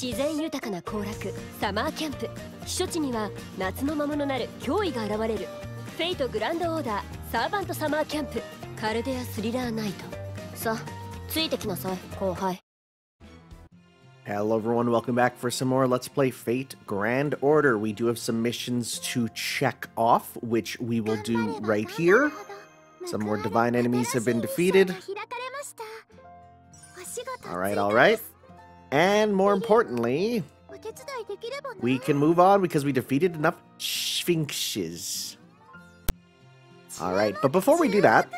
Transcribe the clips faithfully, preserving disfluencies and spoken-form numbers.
自然豊かな行楽、サマーキャンプ。避暑地には夏の魔物なる脅威が現れる。フェイトグランドオーダー、サーバントサマーキャンプ、カルデアスリラーナイト。さあ、ついてきなさい、後輩。Hello everyone, welcome back for some more Let's Play Fate Grand Order. We do have some missions to check off, which we will do right here. Some more divine enemies have been defeated. Alright, alright. And more importantly, we can move on because we defeated enough Sphinxes. Alright, but before we do that,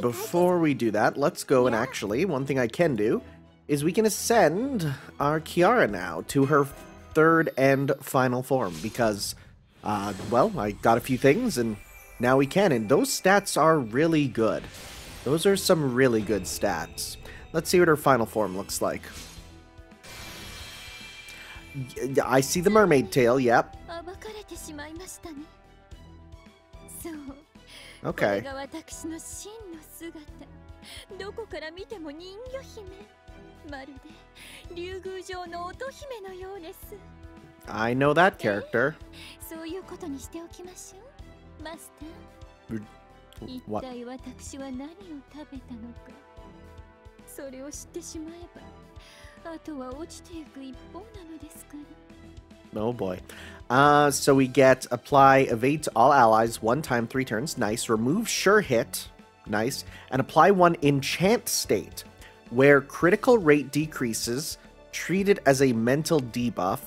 before we do that, let's go and actually, one thing I can do is we can ascend our Kiara now to her third and final form because, uh, well, I got a few things and now we can. And those stats are really good. Those are some really good stats. Let's see what her final form looks like. I see the mermaid tail, yep. Okay. I know that character. What? Oh boy. Uh, so we get apply evade to all allies one time, three turns. Nice. Remove sure hit. Nice. And apply one enchant state, where critical rate decreases, treated as a mental debuff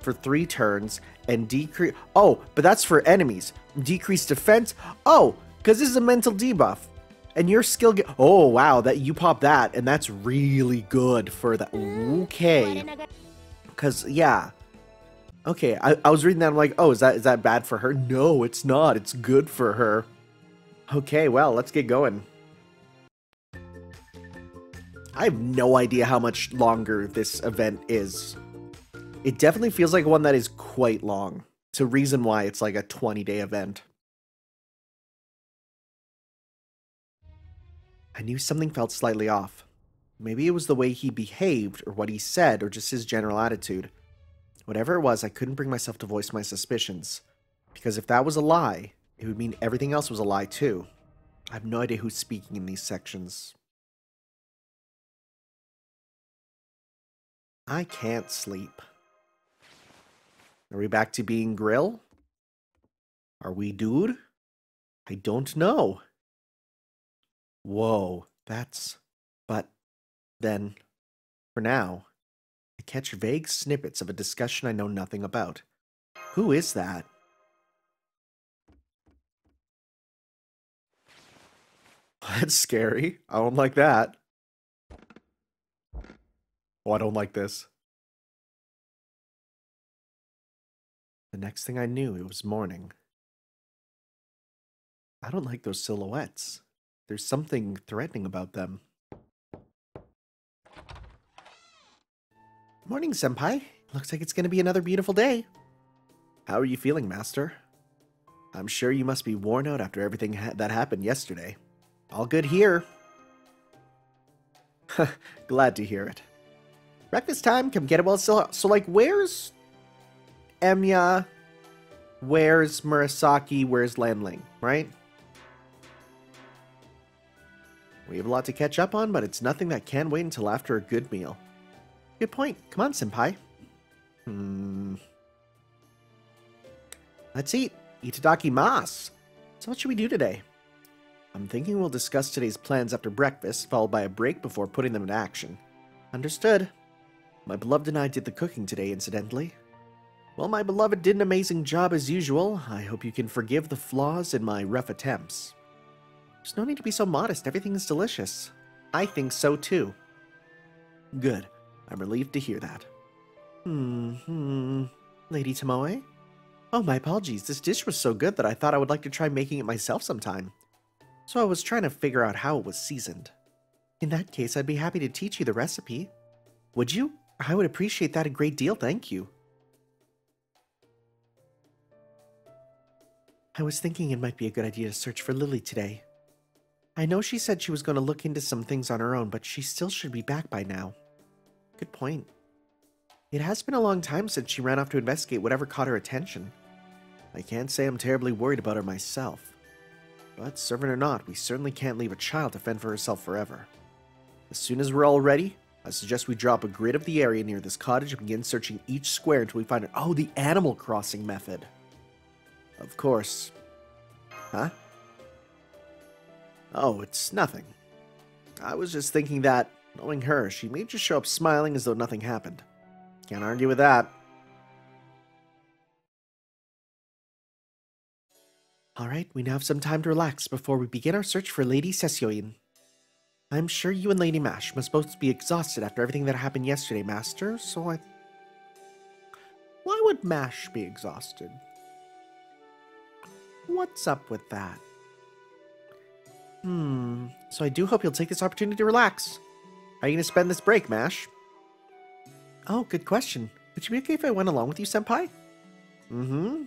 for three turns, and decrease... Oh, but that's for enemies. Decrease defense? Oh, because this is a mental debuff. And your skill get... Oh, wow, that you pop that, and that's really good for that. Okay. Because, yeah. Okay, I, I was reading that, I'm like, oh, is that is that bad for her? No, it's not. It's good for her. Okay, well, let's get going. I have no idea how much longer this event is. It definitely feels like one that is quite long. It's a reason why it's like a twenty day event. I knew something felt slightly off. Maybe it was the way he behaved, or what he said, or just his general attitude. Whatever it was, I couldn't bring myself to voice my suspicions. Because if that was a lie, it would mean everything else was a lie too. I have no idea who's speaking in these sections. I can't sleep. Are we back to being grill? Are we dude? I don't know. Whoa, that's... But then, for now, I catch vague snippets of a discussion I know nothing about. Who is that? That's scary. I don't like that. Oh, I don't like this. The next thing I knew, it was morning. I don't like those silhouettes. There's something threatening about them. Morning, senpai. Looks like it's going to be another beautiful day. How are you feeling, master? I'm sure you must be worn out after everything ha- that happened yesterday. All good here. Glad to hear it. Breakfast time, come get it while it's still hot. So, like, where's Emiya? Where's Murasaki? Where's Lanling, right? We have a lot to catch up on, but it's nothing that can wait until after a good meal. Good point. Come on, senpai. Hmm. Let's eat. Itadakimasu. So what should we do today? I'm thinking we'll discuss today's plans after breakfast, followed by a break before putting them into action. Understood. My beloved and I did the cooking today, incidentally. Well, my beloved did an amazing job as usual. I hope you can forgive the flaws in my rough attempts. There's no need to be so modest. Everything is delicious. I think so, too. Good. I'm relieved to hear that. Hmm, hmm. Lady Tomoe? Oh, my apologies. This dish was so good that I thought I would like to try making it myself sometime. So I was trying to figure out how it was seasoned. In that case, I'd be happy to teach you the recipe. Would you? I would appreciate that a great deal, thank you. I was thinking it might be a good idea to search for Lily today. I know she said she was going to look into some things on her own, but she still should be back by now. Good point. It has been a long time since she ran off to investigate whatever caught her attention. I can't say I'm terribly worried about her myself. But, servant or not, we certainly can't leave a child to fend for herself forever. As soon as we're all ready, I suggest we drop a grid of the area near this cottage and begin searching each square until we find it. Oh, the Animal Crossing method. Of course. Huh? Oh, it's nothing. I was just thinking that, knowing her, she may just show up smiling as though nothing happened. Can't argue with that. Alright, we now have some time to relax before we begin our search for Lady Sessyoin. I'm sure you and Lady Mash must both be exhausted after everything that happened yesterday, Master, so I... Why would Mash be exhausted? What's up with that? Hmm, so I do hope you'll take this opportunity to relax. How are you going to spend this break, Mash? Oh, good question. Would you be okay if I went along with you, Senpai? Mm-hmm.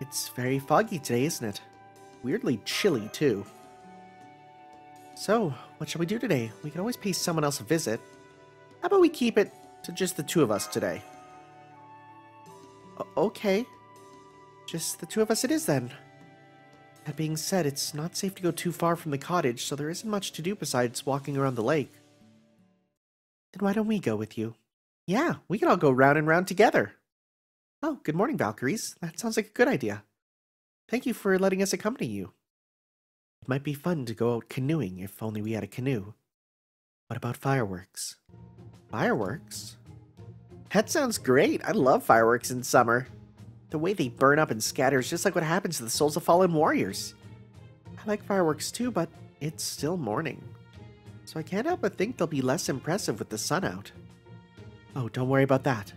It's very foggy today, isn't it? Weirdly chilly, too. So, what shall we do today? We can always pay someone else a visit. How about we keep it to just the two of us today? O- okay. Just the two of us it is, then. That being said, it's not safe to go too far from the cottage, so there isn't much to do besides walking around the lake. Then why don't we go with you? Yeah, we can all go round and round together. Oh, good morning, Valkyries. That sounds like a good idea. Thank you for letting us accompany you. It might be fun to go out canoeing if only we had a canoe. What about fireworks? Fireworks? That sounds great. I love fireworks in summer. The way they burn up and scatter is just like what happens to the souls of fallen warriors. I like fireworks too, but it's still morning. So I can't help but think they'll be less impressive with the sun out. Oh, don't worry about that.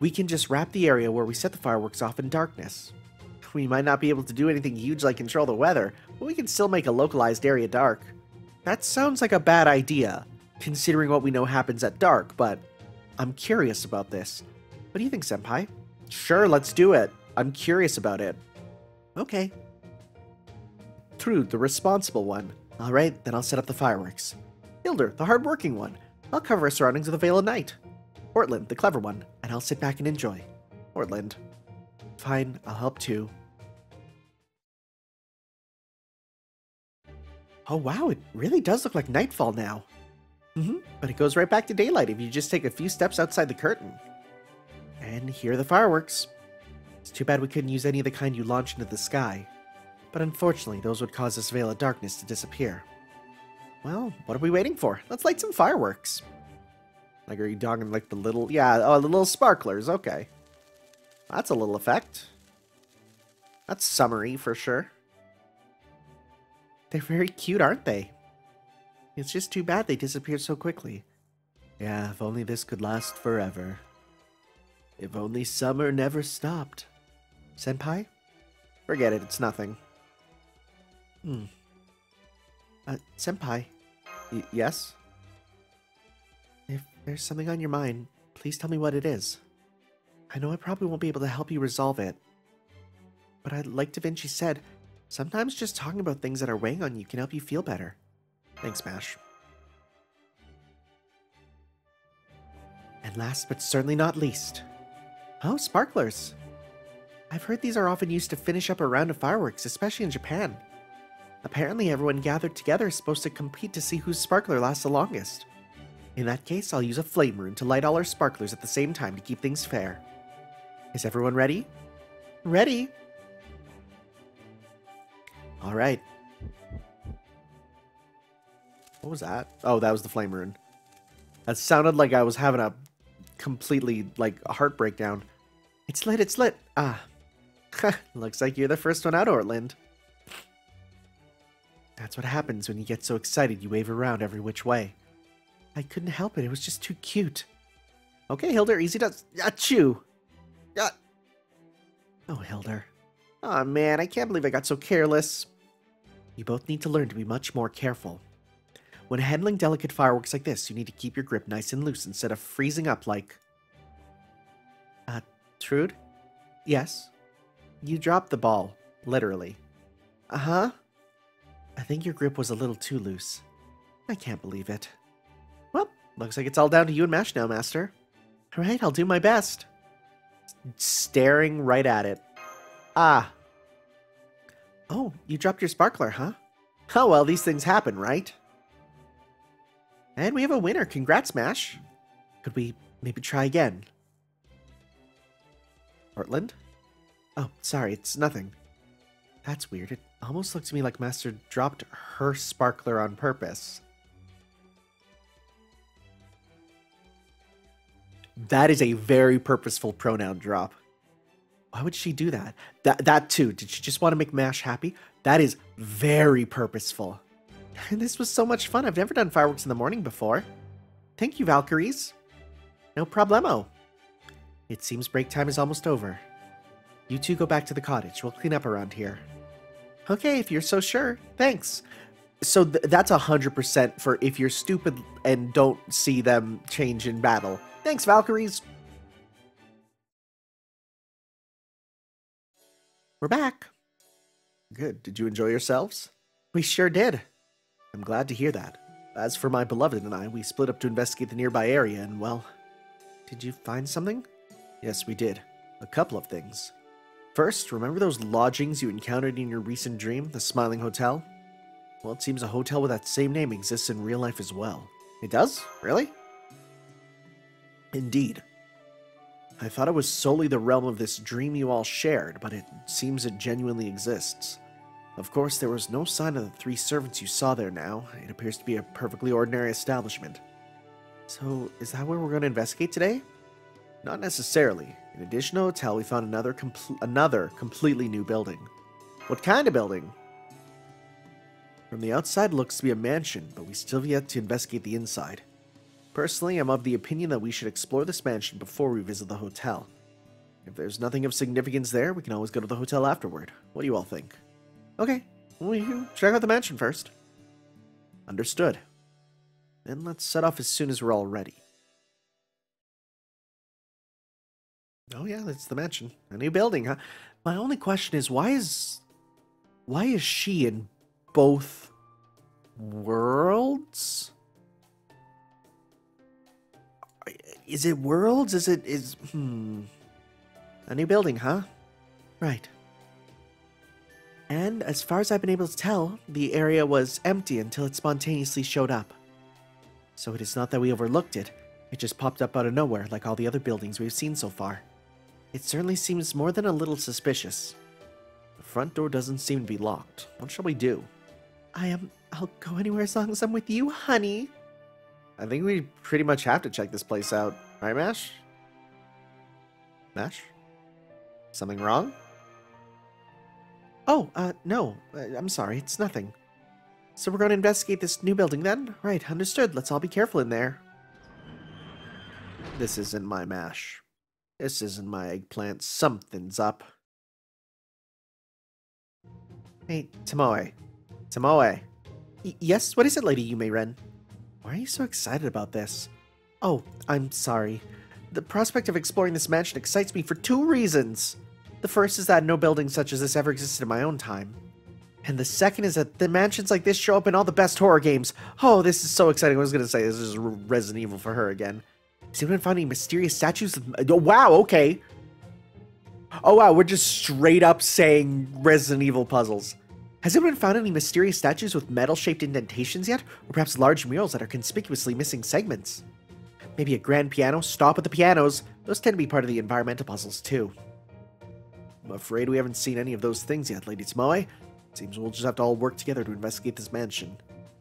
We can just wrap the area where we set the fireworks off in darkness. We might not be able to do anything huge like control the weather, but we can still make a localized area dark. That sounds like a bad idea, considering what we know happens at dark, but I'm curious about this. What do you think, Senpai? Sure, let's do it. I'm curious about it. Okay. Thrud, the responsible one. Alright, then I'll set up the fireworks. Hildur, the hardworking one. I'll cover our surroundings with a veil of night. Ortlund, the clever one, and I'll sit back and enjoy. Ortlund. Fine, I'll help too. Oh wow, it really does look like nightfall now. Mm-hmm, but it goes right back to daylight if you just take a few steps outside the curtain. And here are the fireworks. It's too bad we couldn't use any of the kind you launch into the sky. But unfortunately, those would cause this veil of darkness to disappear. Well, what are we waiting for? Let's light some fireworks. Like, are you dogging like the little... Yeah, oh, the little sparklers, okay. That's a little effect. That's summery for sure. They're very cute, aren't they? It's just too bad they disappeared so quickly. Yeah, if only this could last forever. If only summer never stopped. Senpai? Forget it, it's nothing. Hmm. Uh, Senpai? Y- yes? If there's something on your mind, please tell me what it is. I know I probably won't be able to help you resolve it. But I'd like Da Vinci said, sometimes just talking about things that are weighing on you can help you feel better. Thanks, Mash. And last but certainly not least. Oh, sparklers. I've heard these are often used to finish up a round of fireworks, especially in Japan. Apparently everyone gathered together is supposed to compete to see whose sparkler lasts the longest. In that case, I'll use a flame rune to light all our sparklers at the same time to keep things fair. Is everyone ready? Ready! Alright. What was that? Oh, that was the flame rune. That sounded like I was having a completely, like, a heart breakdown. It's lit, it's lit! Ah. Looks like you're the first one out, Ortlund. That's what happens when you get so excited you wave around every which way. I couldn't help it. It was just too cute. Okay, Hildur, easy does. Achoo! Ah. Oh, Hildur. Aw, oh, man, I can't believe I got so careless. You both need to learn to be much more careful. When handling delicate fireworks like this, you need to keep your grip nice and loose instead of freezing up like... Uh, Thrud? Yes? You dropped the ball. Literally. Uh-huh. I think your grip was a little too loose. I can't believe it. Well, looks like it's all down to you and Mash now, Master. All right, I'll do my best. Staring right at it. Ah. Oh, you dropped your sparkler, huh? Oh, well, these things happen, right? And we have a winner. Congrats, Mash. Could we maybe try again? Ortlund? Oh, sorry, it's nothing. That's weird. It almost looked to me like Master dropped her sparkler on purpose. That is a very purposeful pronoun drop. Why would she do that? That that too. Did she just want to make Mash happy? That is very purposeful. And this was so much fun. I've never done fireworks in the morning before. Thank you, Valkyries. No problemo. It seems break time is almost over. You two go back to the cottage. We'll clean up around here. Okay, if you're so sure. Thanks. So th that's one hundred percent for if you're stupid and don't see them change in battle. Thanks, Valkyries. We're back. Good. Did you enjoy yourselves? We sure did. I'm glad to hear that. As for my beloved and I, we split up to investigate the nearby area and, well... Did you find something? Yes, we did. A couple of things. First, remember those lodgings you encountered in your recent dream, the Smiling Hotel? Well, it seems a hotel with that same name exists in real life as well. It does? Really? Indeed. I thought it was solely the realm of this dream you all shared, but it seems it genuinely exists. Of course, there was no sign of the three servants you saw there now. It appears to be a perfectly ordinary establishment. So, is that where we're going to investigate today? Not necessarily. In addition to the hotel, we found another, comp another completely new building. What kind of building? From the outside, it looks to be a mansion, but we still have yet to investigate the inside. Personally, I'm of the opinion that we should explore this mansion before we visit the hotel. If there's nothing of significance there, we can always go to the hotel afterward. What do you all think? Okay, we can check out the mansion first. Understood. Then let's set off as soon as we're all ready. Oh yeah, that's the mansion. A new building, huh? My only question is, why is... Why is she in both worlds? Is it worlds? Is it... is... hmm... A new building, huh? Right. And as far as I've been able to tell, the area was empty until it spontaneously showed up. So it is not that we overlooked it. It just popped up out of nowhere, like all the other buildings we've seen so far. It certainly seems more than a little suspicious. The front door doesn't seem to be locked. What shall we do? I am... I'll go anywhere as long as I'm with you, honey. I think we pretty much have to check this place out. Right, Mash? Mash? Something wrong? Oh, uh, no. I'm sorry. It's nothing. So we're going to investigate this new building then? Right, understood. Let's all be careful in there. This isn't my mash. This isn't my eggplant. Something's up. Hey, Tomoe. Tomoe. Y yes, what is it, Lady Yu Mei-ren? Why are you so excited about this? Oh, I'm sorry. The prospect of exploring this mansion excites me for two reasons. The first is that no building such as this ever existed in my own time. And the second is that the mansions like this show up in all the best horror games. Oh, this is so exciting. I was going to say this is Resident Evil for her again. Has anyone found any mysterious statues? Of, oh, wow, okay. Oh, wow, we're just straight up saying Resident Evil puzzles. Has anyone found any mysterious statues with metal-shaped indentations yet? Or perhaps large murals that are conspicuously missing segments? Maybe a grand piano? Stop at the pianos. Those tend to be part of the environmental puzzles, too. I'm afraid we haven't seen any of those things yet, Lady Tomoe. Seems we'll just have to all work together to investigate this mansion.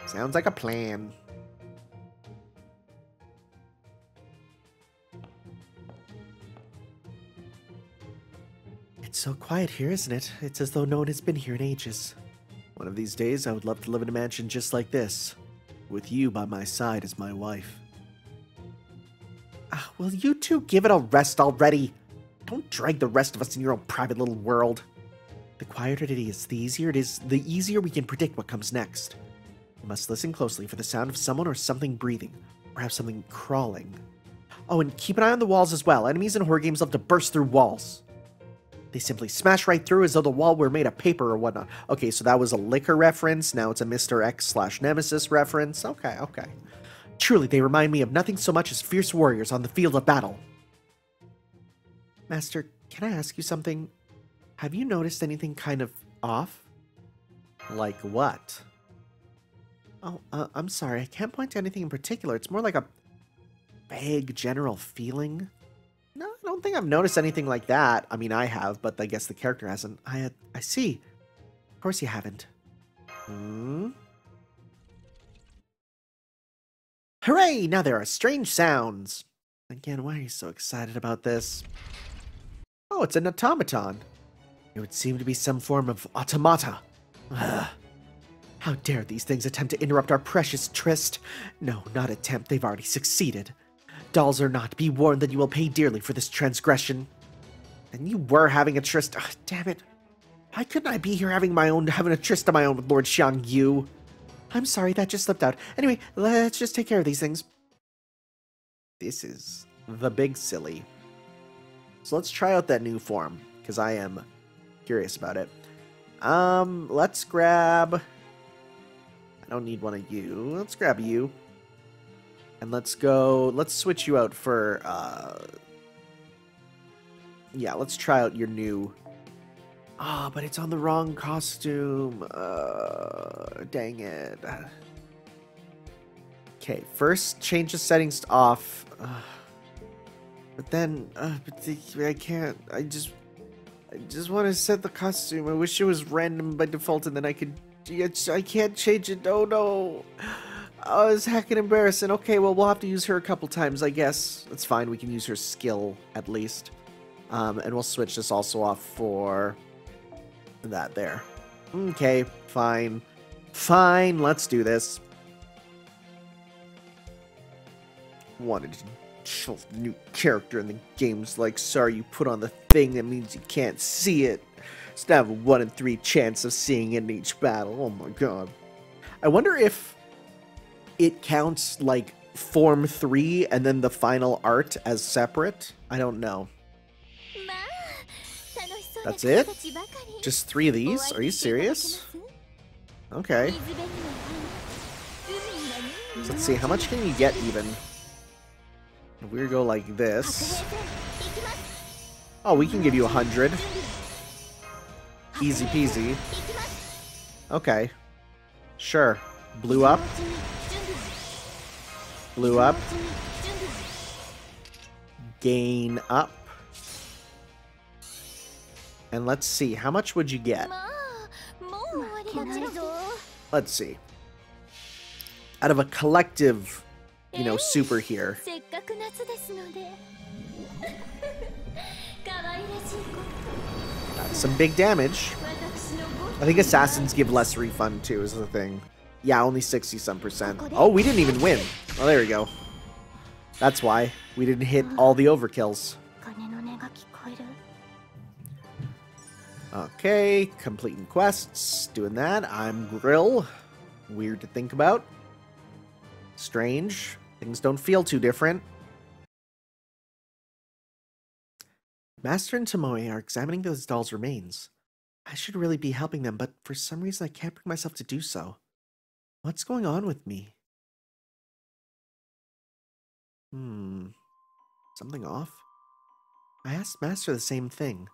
Sounds like a plan. It's so quiet here, isn't it? It's as though no one has been here in ages. One of these days, I would love to live in a mansion just like this, with you by my side as my wife. Ah, will you two give it a rest already? Don't drag the rest of us in your own private little world. The quieter it is, the easier it is, the easier we can predict what comes next. You must listen closely for the sound of someone or something breathing, or have something crawling. Oh, and keep an eye on the walls as well. Enemies in horror games love to burst through walls. They simply smash right through as though the wall were made of paper or whatnot. Okay, so that was a liquor reference. Now it's a Mister X slash Nemesis reference. Okay, okay. Truly, they remind me of nothing so much as fierce warriors on the field of battle. Master, can I ask you something? Have you noticed anything kind of off? Like what? Oh, uh, I'm sorry. I can't point to anything in particular. It's more like a vague general feeling. No, I don't think I've noticed anything like that. I mean, I have, but I guess the character hasn't. I uh, I see. Of course you haven't. Hmm? Hooray! Now there are strange sounds. Again, why are you so excited about this? Oh, it's an automaton. It would seem to be some form of automata. Ugh. How dare these things attempt to interrupt our precious tryst? No, not attempt, they've already succeeded. Dolls or not, be warned that you will pay dearly for this transgression. And you were having a tryst- oh, damn it. Why couldn't I be here having my own- having a tryst of my own with Lord Xiang Yu? I'm sorry, that just slipped out. Anyway, let's just take care of these things. This is the big silly. So let's try out that new form, because I am curious about it. Um, let's grab... I don't need one of you. Let's grab you. And let's go... Let's switch you out for... Uh, yeah, let's try out your new... Ah, oh, but it's on the wrong costume. Uh, dang it. Okay, first change the settings to off. Uh, but then... Uh, I can't... I just... I just want to set the costume. I wish it was random by default and then I could... I can't change it. Oh no. Oh, it's heckin' embarrassing. Okay, well, we'll have to use her a couple times, I guess. That's fine. We can use her skill, at least. Um, and we'll switch this also off for that there. Okay, fine. Fine, let's do this. Wanted to show the new character in the game's like, sorry, you put on the thing that means you can't see it. To have a one in three chance of seeing it in each battle. Oh my god. I wonder if it counts like form three and then the final art as separate. I don't know. That's it? Just three of these? Are you serious? Okay. So let's see, how much can you get even? We go like this. Oh, we can give you a hundred. Easy peasy. Okay. Sure. Blew up. Blew up. Gain up. And let's see. How much would you get? Let's see. Out of a collective, you know, super here. Some big damage. I think assassins give less refund too is the thing. Yeah, only sixty some percent. Oh, we didn't even win. Oh, there we go. That's why we didn't hit all the overkills. Okay, completing quests, doing that. I'm Grill. Weird to think about. Strange. Things don't feel too different. Master and Tomoe are examining those dolls' remains. I should really be helping them, but for some reason I can't bring myself to do so. What's going on with me? Hmm. Something off? I asked Master the same thing.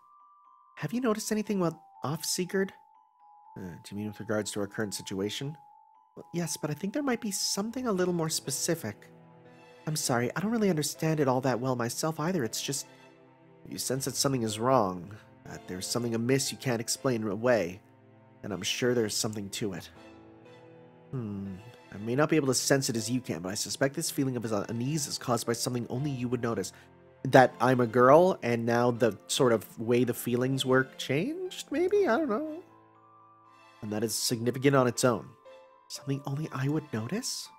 Have you noticed anything off, Sigurd? Uh, do you mean with regards to our current situation? Well, yes, but I think there might be something a little more specific. I'm sorry, I don't really understand it all that well myself either, it's just... You sense that something is wrong, that there's something amiss you can't explain away, and I'm sure there's something to it. Hmm, I may not be able to sense it as you can, but I suspect this feeling of unease is caused by something only you would notice. That I'm a girl, and now the sort of way the feelings work changed, maybe? I don't know. And that is significant on its own. Something only I would notice?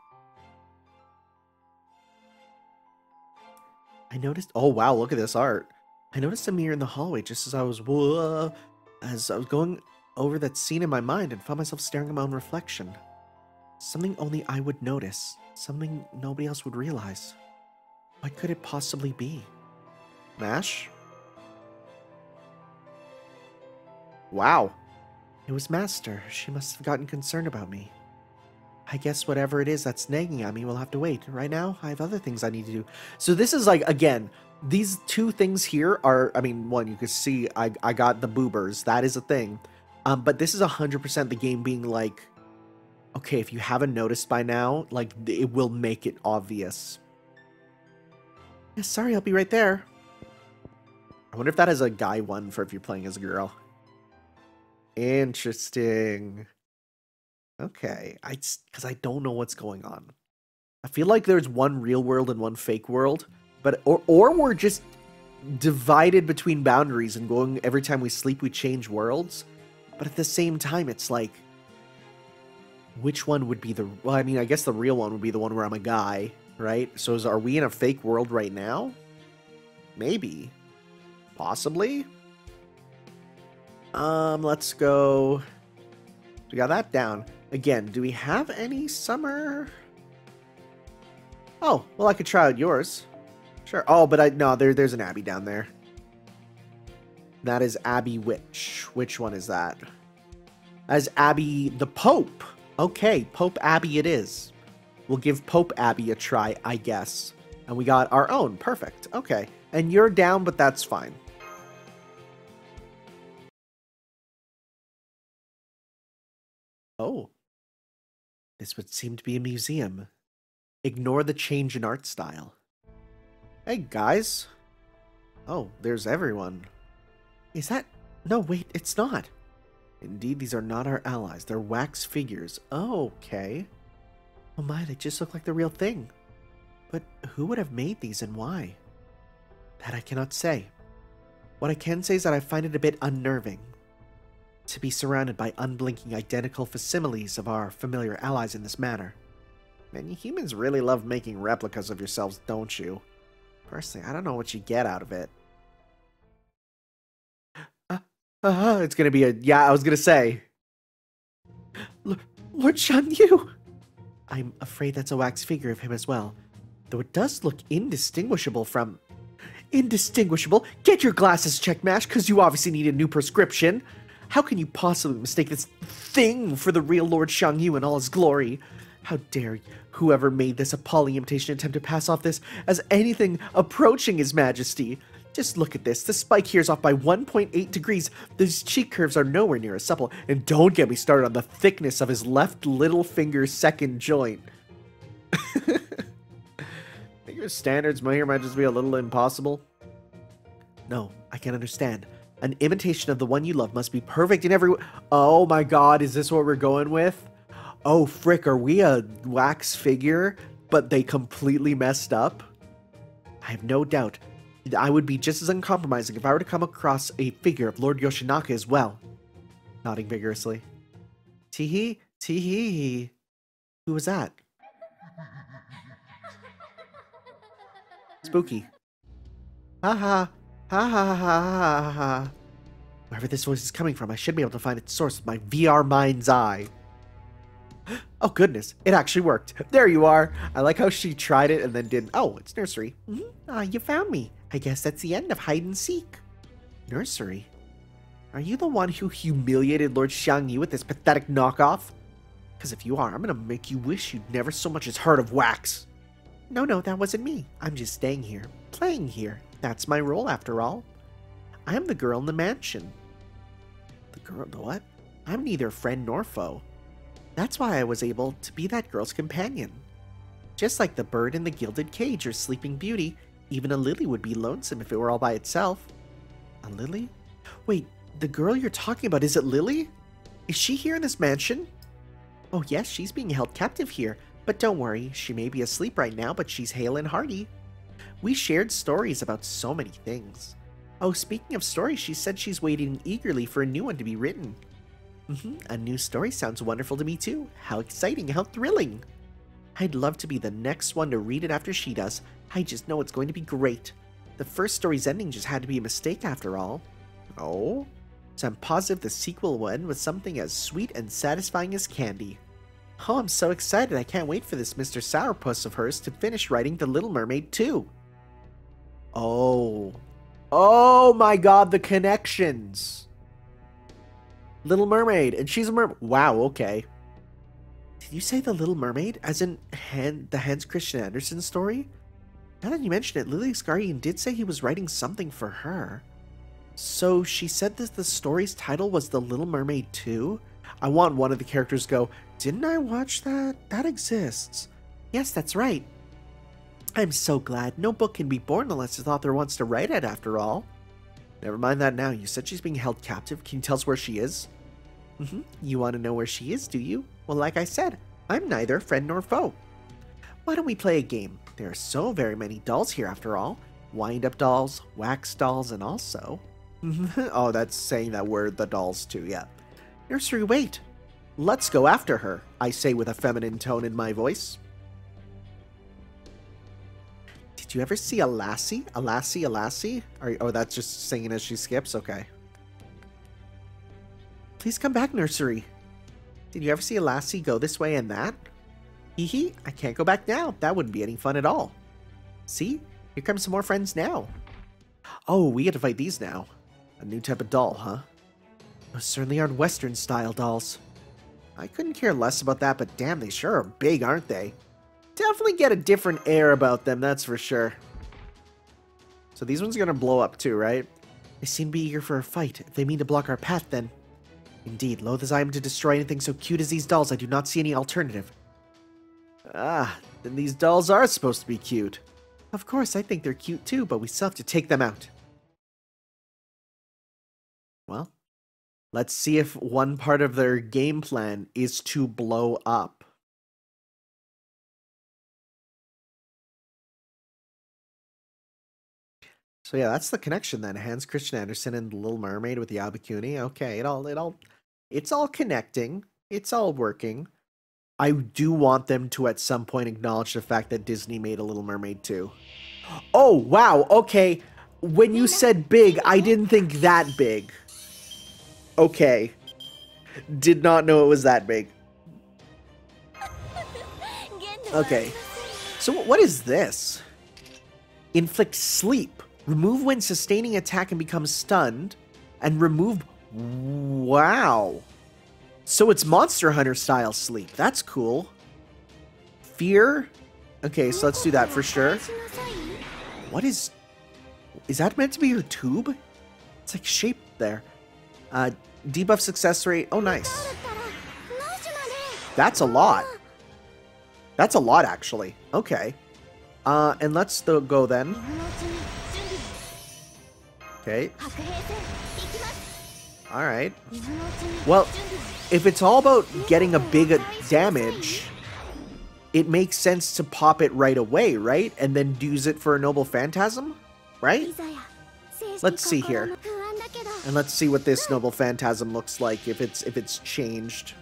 I noticed- oh wow, look at this art. I noticed a mirror in the hallway just as I was whoa, as I was going over that scene in my mind and found myself staring at my own reflection. Something only I would notice, something nobody else would realize. What could it possibly be? Mash? Wow. It was Master. She must have gotten concerned about me. I guess whatever it is that's nagging at me will have to wait. Right now, I have other things I need to do. So this is like, again, these two things here are, I mean, one, you can see I, I got the boobers. That is a thing. Um, but this is one hundred percent the game being like, okay, if you haven't noticed by now, like, it will make it obvious. Yeah, sorry, I'll be right there. I wonder if that is a guy one for if you're playing as a girl. Interesting. Okay, I because I don't know what's going on. I feel like there's one real world and one fake world, but or or we're just divided between boundaries and going every time we sleep we change worlds. But at the same time, it's like, which one would be the? Well, I mean, I guess the real one would be the one where I'm a guy, right? So is, are we in a fake world right now? Maybe, possibly. Um, let's go. We got that down. Again, do we have any summer? Oh, well, I could try out yours. Sure. Oh, but I no, there, there's an Abbey down there. That is Abbey Witch. Which one is that? That is Abbey the Pope. Okay, Pope Abbey it is. We'll give Pope Abbey a try, I guess. And we got our own. Perfect. Okay. And you're down, but that's fine. Oh. This would seem to be a museum. Ignore the change in art style. Hey, guys. Oh, there's everyone. Is that... No, wait, it's not. Indeed, these are not our allies. They're wax figures. Oh, okay. Oh my, they just look like the real thing. But who would have made these and why? That I cannot say. What I can say is that I find it a bit unnerving to be surrounded by unblinking identical facsimiles of our familiar allies in this manner. Man, you humans really love making replicas of yourselves, don't you? Personally, I don't know what you get out of it. Uh, uh, it's gonna be a... Yeah, I was gonna say. L Lord Xiang Yu! I'm afraid that's a wax figure of him as well. Though it does look indistinguishable from... Indistinguishable? Get your glasses checked, Mash, because you obviously need a new prescription! How can you possibly mistake this thing for the real Lord Xiang Yu in all his glory? How dare whoever made this appalling imitation attempt to pass off this as anything approaching his majesty? Just look at this. The spike here is off by one point eight degrees. Those cheek curves are nowhere near as supple. And don't get me started on the thickness of his left little finger's second joint. Your standards might here might just be a little impossible. No, I can't understand. An imitation of the one you love must be perfect in every... Oh my god, is this what we're going with? Oh frick, are we a wax figure, but they completely messed up? I have no doubt. I would be just as uncompromising if I were to come across a figure of Lord Yoshinaka as well. Nodding vigorously. Teehee, teehee. Who was that? Spooky. Haha. Ha ha ha ha ha. Wherever this voice is coming from, I should be able to find its source with my V R mind's eye. Oh goodness, it actually worked. There you are. I like how she tried it and then didn't. Oh, it's Nursery. Ah, mm-hmm. uh, you found me. I guess that's the end of hide and seek. Nursery? Are you the one who humiliated Lord Xiang Yu with this pathetic knockoff? Because if you are, I'm going to make you wish you'd never so much as heard of wax. No, no, that wasn't me. I'm just staying here, playing here. That's my role, after all. I'm the girl in the mansion. The girl, the what? I'm neither friend nor foe. That's why I was able to be that girl's companion. Just like the bird in the gilded cage or Sleeping Beauty, even a lily would be lonesome if it were all by itself. A lily? Wait, the girl you're talking about, is it Lily? Is she here in this mansion? Oh yes, she's being held captive here. But don't worry, she may be asleep right now, but she's hale and hearty. We shared stories about so many things. Oh, speaking of stories, she said she's waiting eagerly for a new one to be written. Mm-hmm. A new story sounds wonderful to me too. How exciting, how thrilling. I'd love to be the next one to read it after she does. I just know it's going to be great. The first story's ending just had to be a mistake after all. Oh? So I'm positive the sequel will end with something as sweet and satisfying as candy. Oh, I'm so excited. I can't wait for this Mister Sourpuss of hers to finish writing The Little Mermaid two. Oh. Oh my god, the connections. Little Mermaid, and she's a mermaid. Wow, okay. Did you say The Little Mermaid? As in Han the Hans Christian Andersen story? Now that you mention it, Lily Skarian did say he was writing something for her. So she said that the story's title was The Little Mermaid two? I want one of the characters to go, didn't I watch that? That exists. Yes, that's right. I'm so glad. No book can be born unless the author wants to write it, after all. Never mind that now. You said she's being held captive. Can you tell us where she is? Mm-hmm. You want to know where she is, do you? Well, like I said, I'm neither friend nor foe. Why don't we play a game? There are so very many dolls here, after all. Wind-up dolls, wax dolls, and also... oh, that's saying that word, the dolls, too, yeah. Nursery, wait. Let's go after her, I say with a feminine tone in my voice. Did you ever see a lassie? A lassie, a lassie? Or, oh, that's just singing as she skips? Okay. Please come back, Nursery. Did you ever see a lassie go this way and that? Hee hee, I can't go back now. That wouldn't be any fun at all. See? Here come some more friends now. Oh, we get to fight these now. A new type of doll, huh? Those certainly aren't Western-style dolls. I couldn't care less about that, but damn, they sure are big, aren't they? Definitely get a different air about them, that's for sure. So these ones are going to blow up too, right? They seem to be eager for a fight. If they mean to block our path, then... Indeed, loath as I am to destroy anything so cute as these dolls, I do not see any alternative. Ah, then these dolls are supposed to be cute. Of course, I think they're cute too, but we still have to take them out. Well, let's see if one part of their game plan is to blow up. So yeah, that's the connection then. Hans Christian Andersen and The Little Mermaid with the Yabakuni. Okay, it all, it all, it's all connecting. It's all working. I do want them to at some point acknowledge the fact that Disney made a Little Mermaid too. Oh, wow. Okay. When you said big, I didn't think that big. Okay. Did not know it was that big. Okay. So what is this? Inflict sleep. Remove when sustaining attack and become stunned. And remove... Wow. So it's Monster Hunter style sleep. That's cool. Fear. Okay, so let's do that for sure. What is... Is that meant to be your tube? It's like shaped there. Uh, debuff success rate. Oh, nice. That's a lot. That's a lot, actually. Okay. Uh, and let's go then. Okay. Alright. Well, if it's all about getting a big damage, it makes sense to pop it right away, right? And then use it for a Noble Phantasm, right? Let's see here. And let's see what this Noble Phantasm looks like, if it's if it's changed.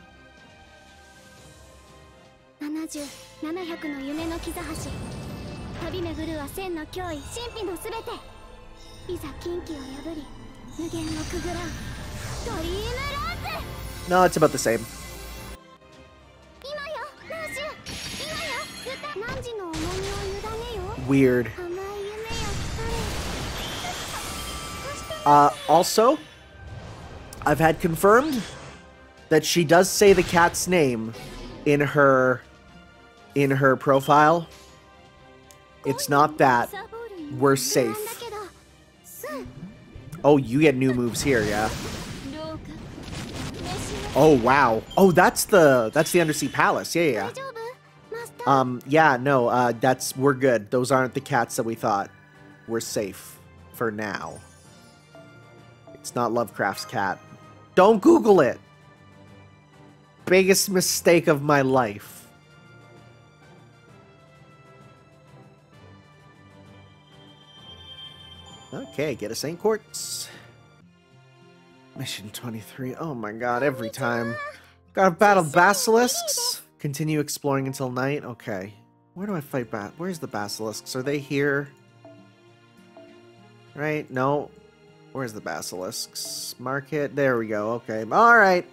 No, it's about the same. Weird. Uh, also, I've had confirmed that she does say the cat's name in her in her profile. It's not that. We're safe. Oh, you get new moves here, yeah. Oh, wow. Oh, that's the that's the Undersea Palace. Yeah, yeah. Um, yeah, no, uh, that's we're good. Those aren't the cats that we thought. We're safe for now. It's not Lovecraft's cat. Don't Google it. Biggest mistake of my life. Okay, get a Saint Quartz. Mission twenty-three. Oh my god, every time. Gotta battle basilisks. Continue exploring until night. Okay. Where do I fight bat? Where's the basilisks? Are they here? Right? No. Where's the basilisks? Market. There we go. Okay. All right.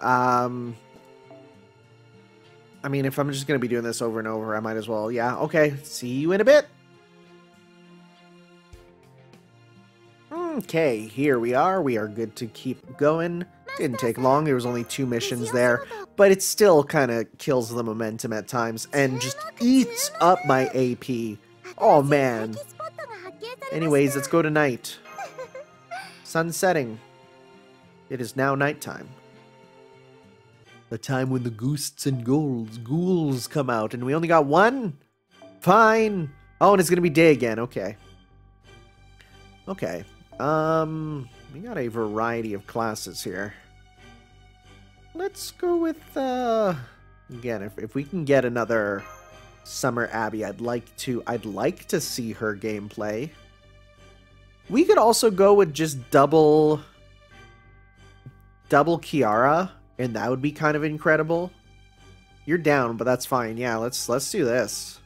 Um. I mean, if I'm just gonna be doing this over and over, I might as well. Yeah. Okay. See you in a bit. Okay. Here we are. We are good to keep going. didn't take long. There was only two missions there, but it still kind of kills the momentum at times and just eats up my A P. Oh man. Anyways, let's go to night. Sun setting. It is now nighttime. The time when the ghosts and ghouls, ghouls come out, and we only got one? Fine. Oh, and it's gonna be day again. Okay. Okay. Um, we got a variety of classes here. Let's go with, uh, again, if, if we can get another Summer Abbey, I'd like to, I'd like to see her gameplay. We could also go with just double, double Kiara, and that would be kind of incredible. You're down, but that's fine. Yeah, let's, let's do this.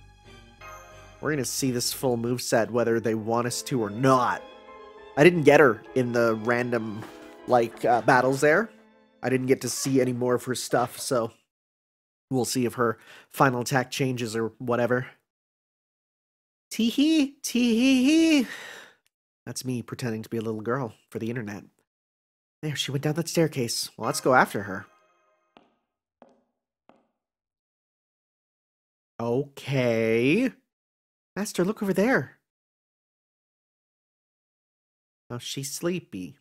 We're gonna see this full moveset whether they want us to or not. I didn't get her in the random, like, uh, battles there. I didn't get to see any more of her stuff, so we'll see if her final attack changes or whatever. Tee-hee, tee-hee-hee. That's me pretending to be a little girl for the internet. There, she went down that staircase. Well, let's go after her. Okay. Master, look over there. Oh, she's sleepy.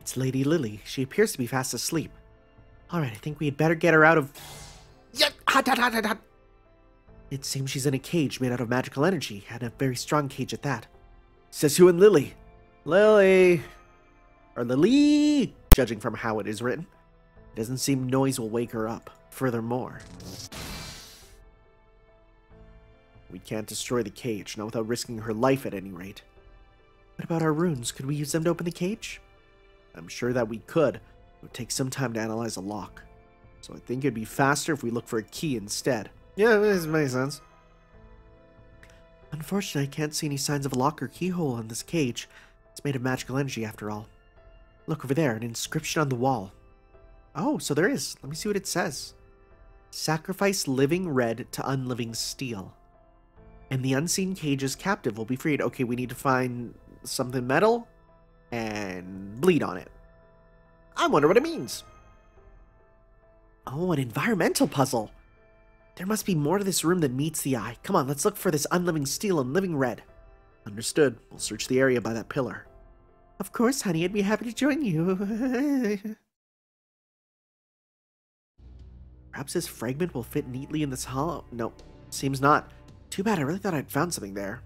It's Lady Lily. She appears to be fast asleep. All right, I think we had better get her out of... It seems she's in a cage made out of magical energy, and a very strong cage at that. Sessyoin and Lily. Lily. Or Lily. Judging from how it is written. It doesn't seem noise will wake her up. Furthermore, we can't destroy the cage, not without risking her life at any rate. What about our runes? Could we use them to open the cage? I'm sure that we could. It would take some time to analyze a lock. So I think it'd be faster if we look for a key instead. Yeah, this makes sense. Unfortunately, I can't see any signs of a lock or keyhole on this cage. It's made of magical energy, after all. Look over there, an inscription on the wall. Oh, so there is. Let me see what it says. Sacrifice living red to unliving steel. And the unseen cage's captive will be freed. Okay, we need to find something metal and bleed on it. I wonder what it means. Oh, an environmental puzzle. There must be more to this room than meets the eye. Come on, let's look for this unliving steel and living red. Understood. We'll search the area by that pillar. Of course, honey. I'd be happy to join you. Perhaps this fragment will fit neatly in this hollow. Nope, seems not. Too bad, I really thought I'd found something there.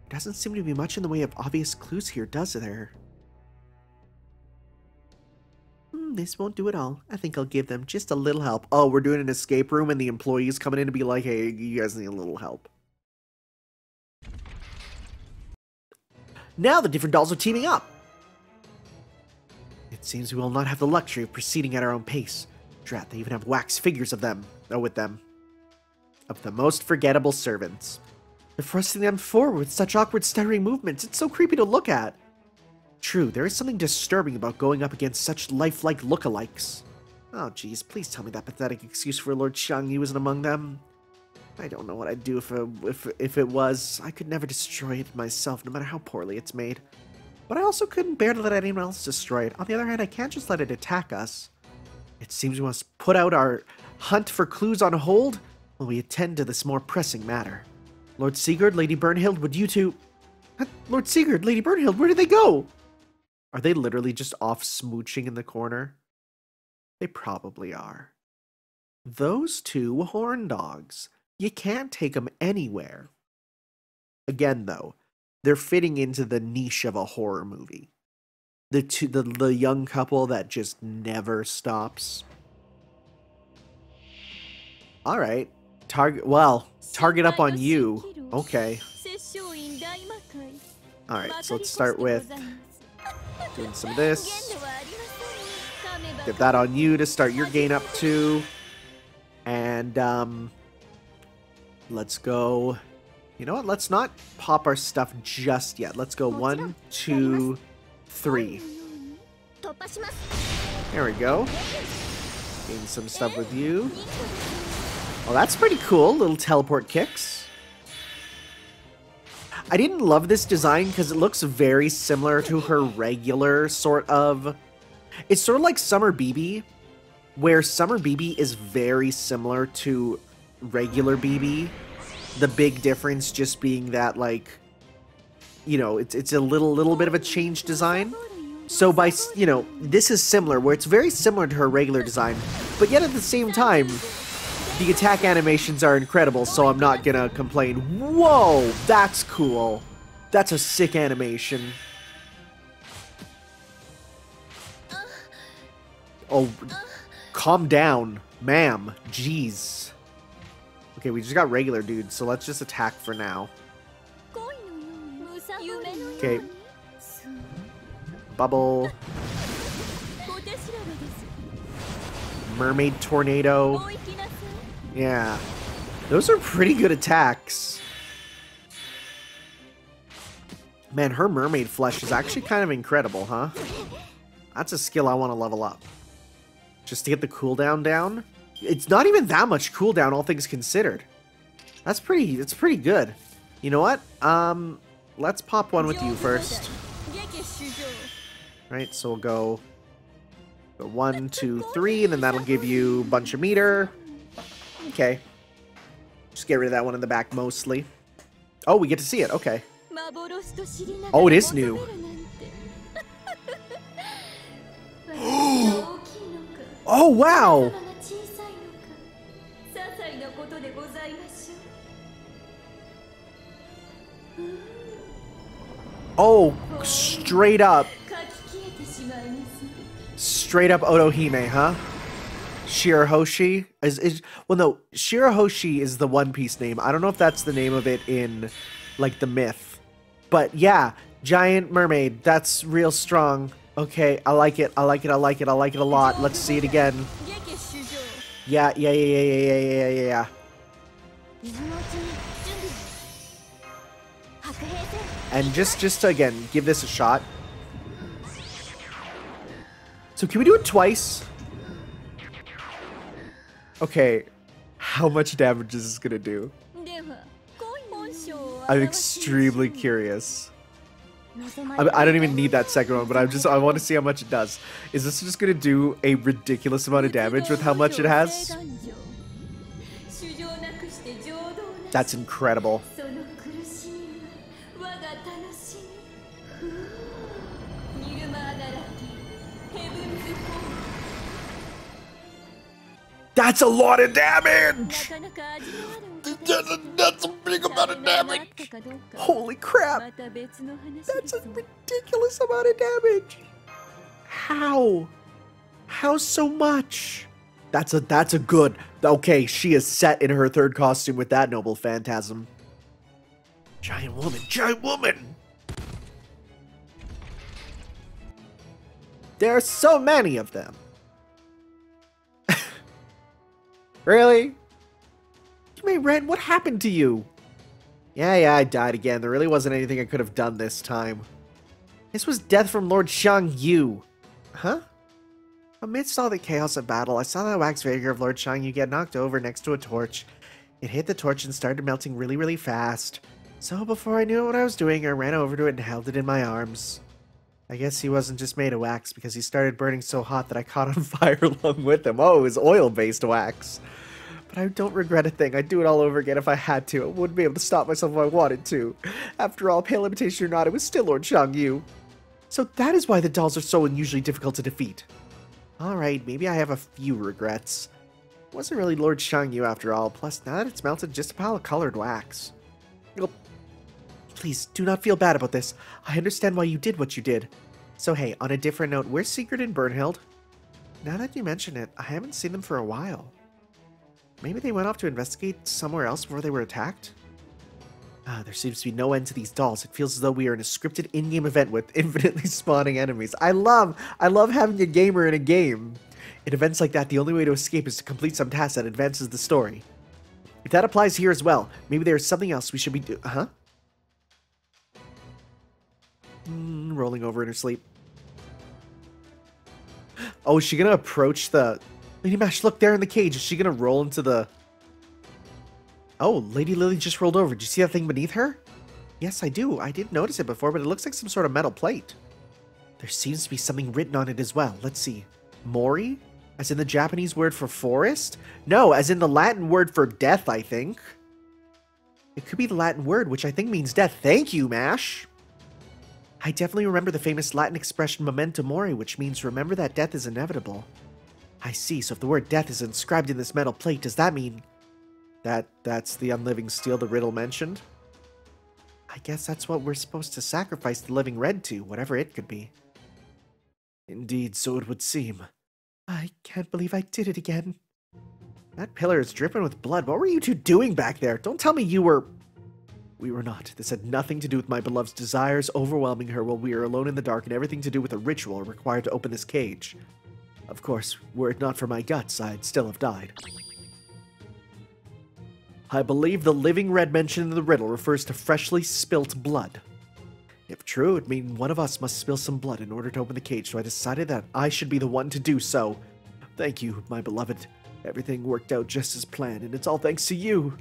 There doesn't seem to be much in the way of obvious clues here, does there? Hmm, this won't do at all. I think I'll give them just a little help. Oh, we're doing an escape room and the employee's coming in to be like, hey, you guys need a little help. Now the different dolls are teaming up! It seems we will not have the luxury of proceeding at our own pace. Drat, they even have wax figures of them. Oh, with them. Of the most forgettable servants. They're thrusting them forward with such awkward stuttering movements, it's so creepy to look at. True, there is something disturbing about going up against such lifelike lookalikes. Oh geez, please tell me that pathetic excuse for Lord Xiang Yu isn't among them. I don't know what I'd do if, a, if, if it was. I could never destroy it myself, no matter how poorly it's made. But I also couldn't bear to let anyone else destroy it. On the other hand, I can't just let it attack us. It seems we must put out our hunt for clues on hold while we attend to this more pressing matter. Lord Sigurd, Lady Bernhild, would you two... Lord Sigurd, Lady Bernhild, where did they go? Are they literally just off smooching in the corner? They probably are. Those two horn dogs. You can't take them anywhere. Again, though, they're fitting into the niche of a horror movie. The, two, the, the young couple that just never stops. All right. Target, well, target up on you. Okay. Alright, so let's start with doing some of this. Get that on you to start your gain up too. And, um, let's go. You know what? Let's not pop our stuff just yet. Let's go one, two, three. There we go. Gain some stuff with you. Oh, that's pretty cool. Little teleport kicks. I didn't love this design because it looks very similar to her regular sort of... It's sort of like Summer B B, where Summer B B is very similar to regular B B. The big difference just being that, like, you know, it's it's a little little bit of a change design. So by, you know, this is similar, where it's very similar to her regular design, but yet at the same time, the attack animations are incredible, so I'm not gonna complain. Whoa, that's cool. That's a sick animation. Oh, calm down, ma'am. Jeez. Okay, we just got regular dudes, so let's just attack for now. Okay. Bubble. Mermaid tornado. Yeah. Those are pretty good attacks. Man, her mermaid flesh is actually kind of incredible, huh? That's a skill I want to level up. Just to get the cooldown down. It's not even that much cooldown, all things considered. That's pretty, that's pretty good. You know what? Um, let's pop one with you first. Right, so we'll go one, two, three, and then that'll give you a bunch of meter. Okay. Just get rid of that one in the back mostly. Oh, we get to see it. Okay. Oh, it is new. Oh, wow. Oh, straight up. Straight up Otohime, huh? Shirahoshi is, is well no, Shirahoshi is the One Piece name. I don't know if that's the name of it in like the myth. But yeah, giant mermaid. That's real strong. Okay, I like it. I like it. I like it. I like it a lot. Let's see it again. Yeah, yeah, yeah, yeah, yeah, yeah, yeah, yeah. And just just to, again, give this a shot. So can we do it twice? Okay, how much damage is this gonna do? I'm extremely curious. I, I don't even need that second one, but I'm just, I want to see how much it does. Is this just gonna do a ridiculous amount of damage with how much it has? That's incredible. That's a lot of damage! That's a big amount of damage! Holy crap! That's a ridiculous amount of damage! How? How so much? That's a, that's a good... Okay, she is set in her third costume with that noble phantasm. Giant woman, giant woman! There are so many of them. Really? Yu Mei-ren, what happened to you? Yeah, yeah, I died again. There really wasn't anything I could have done this time. This was death from Lord Xiang Yu. Huh? Amidst all the chaos of battle, I saw that wax figure of Lord Xiang Yu get knocked over next to a torch. It hit the torch and started melting really, really fast. So before I knew what I was doing, I ran over to it and held it in my arms. I guess he wasn't just made of wax because he started burning so hot that I caught on fire along with him. Oh, it was oil-based wax. But I don't regret a thing. I'd do it all over again if I had to. I wouldn't be able to stop myself if I wanted to. After all, pale imitation or not, it was still Lord Xiang Yu. So that is why the dolls are so unusually difficult to defeat. Alright, maybe I have a few regrets. It wasn't really Lord Xiang Yu after all. Plus, now that it's melted, just a pile of colored wax. It'll Please, do not feel bad about this. I understand why you did what you did. So hey, on a different note, where's Sigurd and Bernhild? Now that you mention it, I haven't seen them for a while. Maybe they went off to investigate somewhere else before they were attacked? Ah, there seems to be no end to these dolls. It feels as though we are in a scripted in-game event with infinitely spawning enemies. I love, I love having a gamer in a game. In events like that, the only way to escape is to complete some task that advances the story. If that applies here as well, maybe there's something else we should be do- Huh? Mm, rolling over in her sleep. Oh, is she gonna approach the... Lady Mash, look, there in the cage. Is she gonna roll into the... Oh, Lady Lily just rolled over. Did you see that thing beneath her? Yes, I do. I did notice it before, but it looks like some sort of metal plate. There seems to be something written on it as well. Let's see. Mori? As in the Japanese word for forest? No, as in the Latin word for death, I think. It could be the Latin word, which I think means death. Thank you, Mash! I definitely remember the famous Latin expression memento mori, which means remember that death is inevitable. I see, so if the word death is inscribed in this metal plate, does that mean... That that's the unliving steel the riddle mentioned? I guess that's what we're supposed to sacrifice the living red to, whatever it could be. Indeed, so it would seem. I can't believe I did it again. That pillar is dripping with blood. What were you two doing back there? Don't tell me you were... We were not. This had nothing to do with my beloved's desires overwhelming her while we were alone in the dark and everything to do with a ritual required to open this cage. Of course, were it not for my guts, I'd still have died. I believe the living red mentioned in the riddle refers to freshly spilt blood. If true, it means one of us must spill some blood in order to open the cage, so I decided that I should be the one to do so. Thank you, my beloved. Everything worked out just as planned, and it's all thanks to you.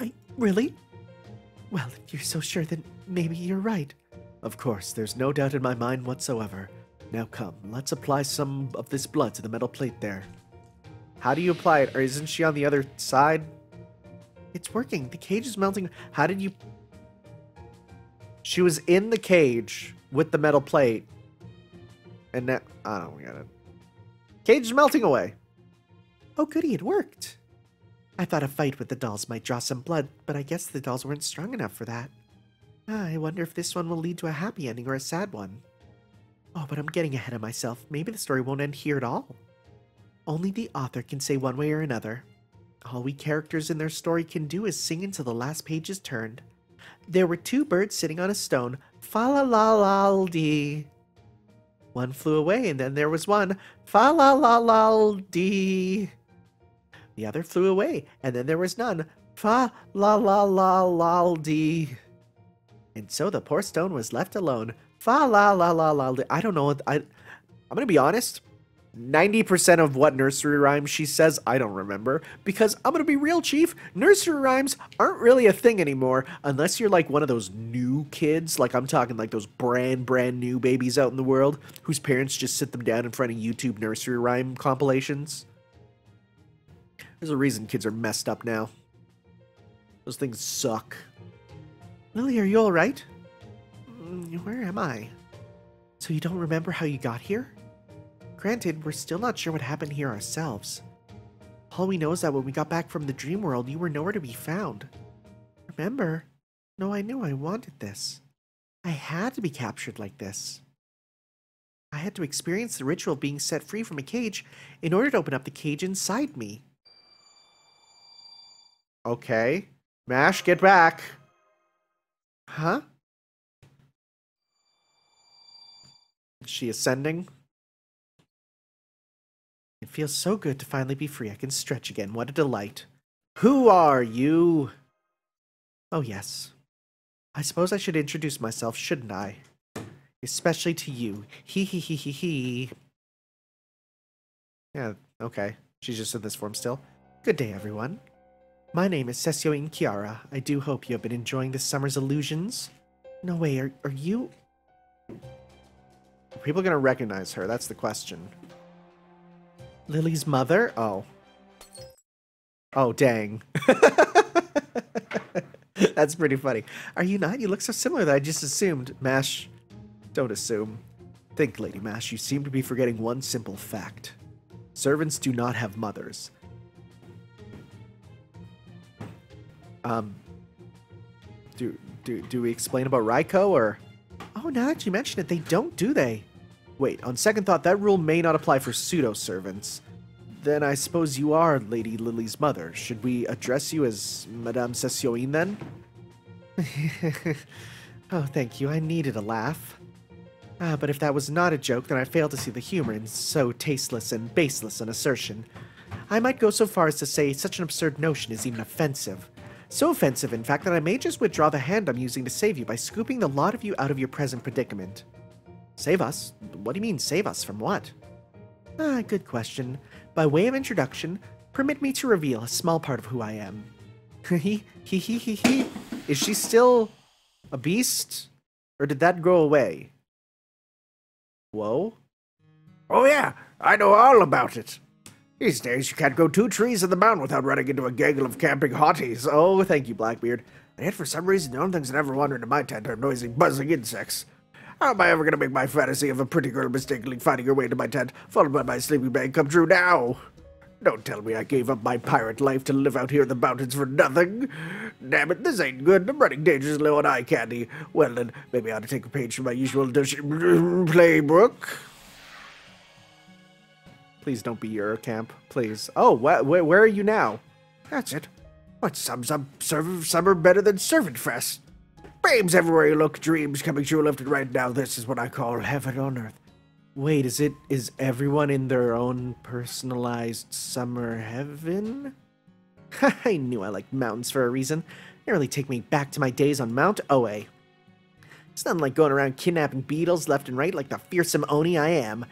I... really? Well, if you're so sure, then maybe you're right. Of course, there's no doubt in my mind whatsoever. Now come, let's apply some of this blood to the metal plate there. How do you apply it? Or isn't she on the other side? It's working. The cage is melting. How did you... She was in the cage with the metal plate. And now... I don't get it. Cage is melting away. Oh, goody. It worked. I thought a fight with the dolls might draw some blood, but I guess the dolls weren't strong enough for that. Ah, I wonder if this one will lead to a happy ending or a sad one. Oh, but I'm getting ahead of myself. Maybe the story won't end here at all. Only the author can say one way or another. All we characters in their story can do is sing until the last page is turned. There were two birds sitting on a stone. Fa-la-la-la-dee. One flew away, and then there was one. Fa-la-la-la-dee. The other flew away, and then there was none. Fa-la-la-la-la-dee. And so the poor stone was left alone. Fa-la-la-la-la-dee. I don't know. I, I'm going to be honest. ninety percent of what nursery rhymes she says, I don't remember. Because I'm gonna be real, Chief, nursery rhymes aren't really a thing anymore unless you're like one of those new kids, like I'm talking like those brand, brand new babies out in the world whose parents just sit them down in front of YouTube nursery rhyme compilations. There's a reason kids are messed up now. Those things suck. Lily, are you all right? Where am I? So you don't remember how you got here? Granted, we're still not sure what happened here ourselves. All we know is that when we got back from the dream world, you were nowhere to be found. Remember? No, I knew I wanted this. I had to be captured like this. I had to experience the ritual of being set free from a cage in order to open up the cage inside me. Okay. Mash, get back! Huh? Is she ascending? It feels so good to finally be free. I can stretch again. What a delight. Who are you? Oh, yes. I suppose I should introduce myself, shouldn't I? Especially to you. Hee hee hee hee hee. Yeah, okay. She's just in this form still. Good day, everyone. My name is Cesio Inchiara. I do hope you have been enjoying this summer's illusions. No way, are, are you... Are people gonna recognize her? That's the question. Lily's mother? Oh. Oh, dang. That's pretty funny. Are you not? You look so similar that I just assumed. Mash, don't assume. Think, Lady Mash, you seem to be forgetting one simple fact. Servants do not have mothers. Um, do, do, do we explain about Raiko, or... Oh, now that you mention it, they don't, do they? Wait, on second thought, that rule may not apply for pseudo-servants. Then I suppose you are Lady Lily's mother. Should we address you as Madame Sessyoin, then? Oh, thank you. I needed a laugh. Ah, but if that was not a joke, then I fail to see the humor in so tasteless and baseless an assertion. I might go so far as to say such an absurd notion is even offensive. So offensive, in fact, that I may just withdraw the hand I'm using to save you by scooping the lot of you out of your present predicament. Save us? What do you mean, save us from what? Ah, good question. By way of introduction, permit me to reveal a small part of who I am. Hee hee hee hee hee. Is she still a beast? Or did that go away? Whoa? Oh yeah, I know all about it. These days you can't go two trees in the mountain without running into a gaggle of camping hotties. Oh, thank you, Blackbeard. And yet for some reason the only things that ever wander into my tent are noisy, buzzing insects. How am I ever gonna make my fantasy of a pretty girl mistakenly finding her way to my tent, followed by my sleeping bag, come true now? Don't tell me I gave up my pirate life to live out here in the mountains for nothing. Damn it, this ain't good. I'm running dangerously low on eye candy. Well then, maybe I ought to take a page from my usual playbook. Please don't be Eurocamp, please. Oh, wh wh where are you now? That's it. What sums up summer better than Servant Fest? Dreams everywhere you look, dreams coming true left and right now. This is what I call heaven on earth. Wait, is it, is everyone in their own personalized summer heaven? I knew I liked mountains for a reason. They really take me back to my days on Mount Oe. It's nothing like going around kidnapping beetles left and right like the fearsome Oni I am.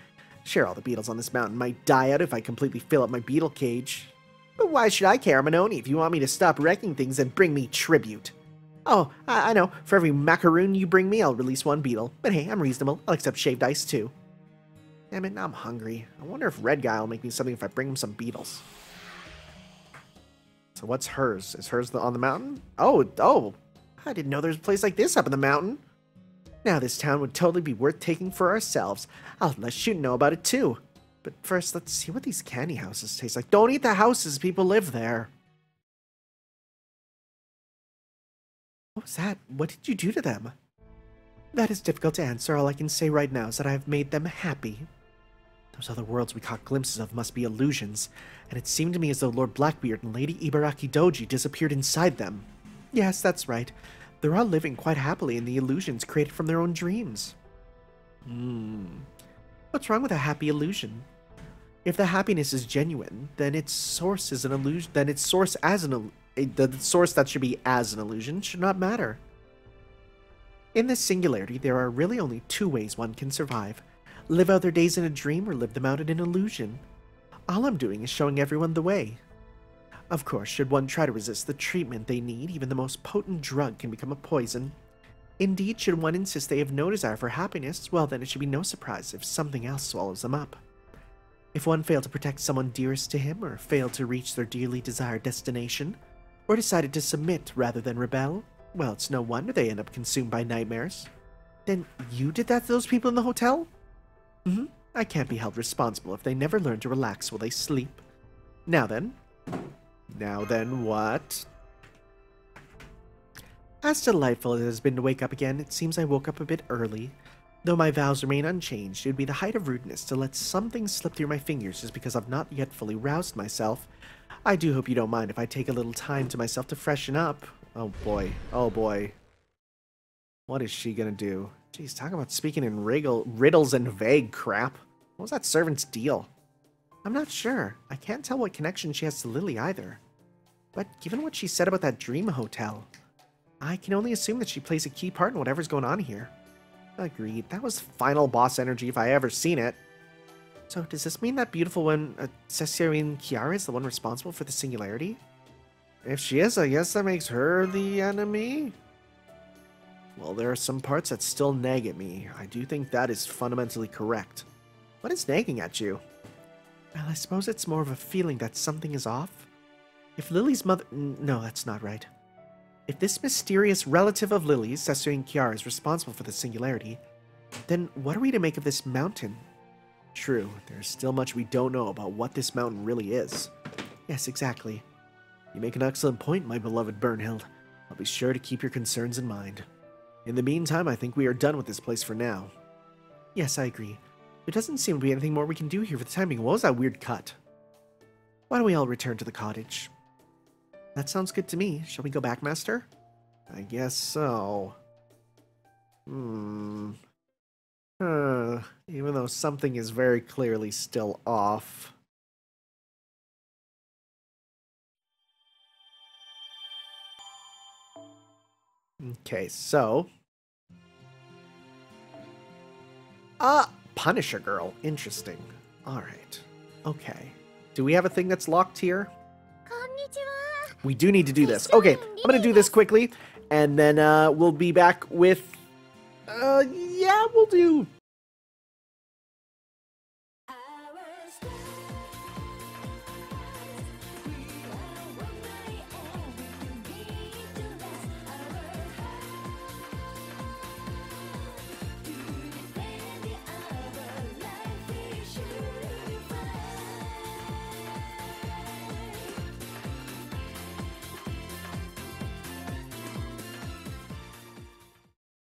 Sure, all the beetles on this mountain might die out if I completely fill up my beetle cage. But why should I care? I'm an Oni. If you want me to stop wrecking things, then bring me tribute. Oh, I, I know. For every macaroon you bring me, I'll release one beetle. But hey, I'm reasonable. I'll accept shaved ice, too. Damn it, now I'm hungry. I wonder if Red Guy will make me something if I bring him some beetles. So what's hers? Is hers the, on the mountain? Oh, oh. I didn't know there was a place like this up in the mountain. Now this town would totally be worth taking for ourselves. I'll let you know about it, too. But first, let's see what these candy houses taste like. Don't eat the houses. People live there. What was that? What did you do to them? That is difficult to answer. All I can say right now is that I have made them happy. Those other worlds we caught glimpses of must be illusions, and it seemed to me as though Lord Blackbeard and Lady Ibaraki Doji disappeared inside them. Yes, that's right. They're all living quite happily in the illusions created from their own dreams. Hmm. What's wrong with a happy illusion? If the happiness is genuine, then its source is an illusion. Then its source as an illusion. The source that should be as an illusion should not matter. In this singularity, there are really only two ways one can survive. Live out their days in a dream or live them out in an illusion. All I'm doing is showing everyone the way. Of course, should one try to resist the treatment they need, even the most potent drug can become a poison. Indeed, should one insist they have no desire for happiness, well then it should be no surprise if something else swallows them up. If one failed to protect someone dearest to him or failed to reach their dearly desired destination, or decided to submit rather than rebel, well, it's no wonder they end up consumed by nightmares. Then you did that to those people in the hotel? Mm-hmm. I can't be held responsible if they never learn to relax while they sleep. Now then. Now then what? As delightful as it has been to wake up again, it seems I woke up a bit early. Though my vows remain unchanged, it would be the height of rudeness to let something slip through my fingers just because I've not yet fully roused myself. I do hope you don't mind if I take a little time to myself to freshen up. Oh boy. Oh boy. What is she gonna do? Jeez, talk about speaking in wriggle, riddles and vague crap. What was that servant's deal? I'm not sure. I can't tell what connection she has to Lily either. But given what she said about that dream hotel, I can only assume that she plays a key part in whatever's going on here. Agreed. That was final boss energy if I ever seen it. So does this mean that beautiful one, uh, Cesio Inchiara, is the one responsible for the singularity? If she is, I guess that makes her the enemy? Well, there are some parts that still nag at me. I do think that is fundamentally correct. What is nagging at you? Well, I suppose it's more of a feeling that something is off. If Lily's mother... No, that's not right. If this mysterious relative of Lily's, Sessyoin Inchiara, is responsible for the singularity, then what are we to make of this mountain? True, there's still much we don't know about what this mountain really is. Yes, exactly. You make an excellent point, my beloved Bernhild. I'll be sure to keep your concerns in mind. In the meantime, I think we are done with this place for now. Yes, I agree. There doesn't seem to be anything more we can do here for the time being. What was that weird cut? Why don't we all return to the cottage? That sounds good to me. Shall we go back, Master? I guess so. Hmm... Uh, even though something is very clearly still off. Okay, so. Ah, Punisher Girl. Interesting. Alright. Okay. Do we have a thing that's locked here? Konnichiwa. We do need to do this. Okay, I'm going to do this quickly, and then uh, we'll be back with... Uh, yeah, we'll do